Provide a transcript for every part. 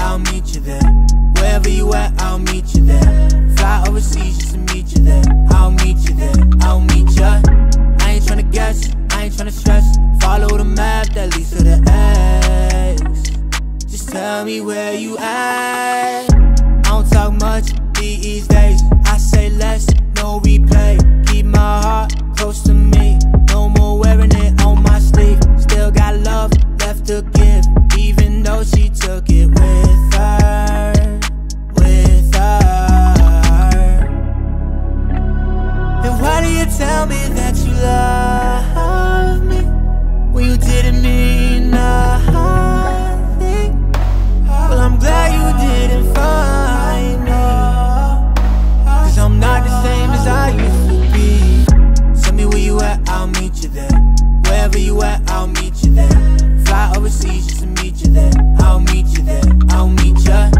I'll meet you there. Wherever you at, I'll meet you there. Fly overseas just to meet you there. I'll meet you there, I'll meet ya. I ain't tryna guess, I ain't tryna stress. Follow the map that leads to the X. Just tell me where you at. I don't talk much these days, I say less, no replay. Keep my heart close to me, no more wearing it on my sleeve. Still got love left to give, even though she took it with her. And why do you tell me that you love me when you didn't mean nothing? Well, I'm glad you didn't find me, 'cause I'm not the same as I used to be. Tell me where you at, I'll meet you there. Wherever you at, I'll meet you there. Fly overseas just to meet you there. I'll meet you there, I'll meet ya.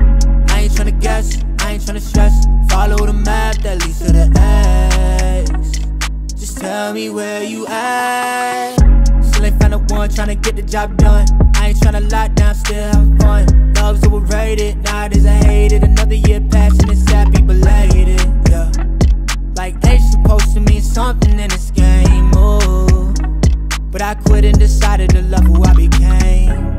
I ain't tryna guess, I ain't tryna stress. Follow the map that leads to the X. Just tell me where you at. Still ain't found a one, tryna get the job done. I ain't tryna lock down, still having fun. Love's overrated, nowadays I hate it. Another year passing, it's happy belated, yeah. Like age supposed to mean something in this game, ooh. But I quit and decided to love who I became.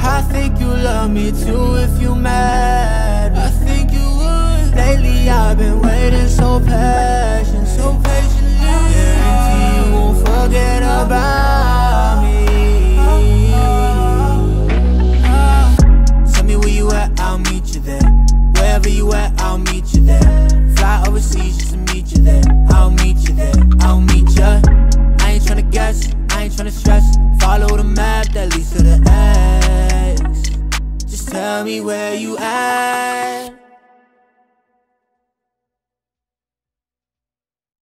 I think you love me too if you mad. I think you would. Lately I've been waiting so patient, so patiently. Guarantee you won't forget about me. Tell me where you at, I'll meet you there. Wherever you at, I'll meet you there. Fly overseas just to meet you there. I'll meet you there, I'll meet ya. I ain't tryna guess, I ain't tryna stress. Follow the map that leads to the X. Just tell me where you at.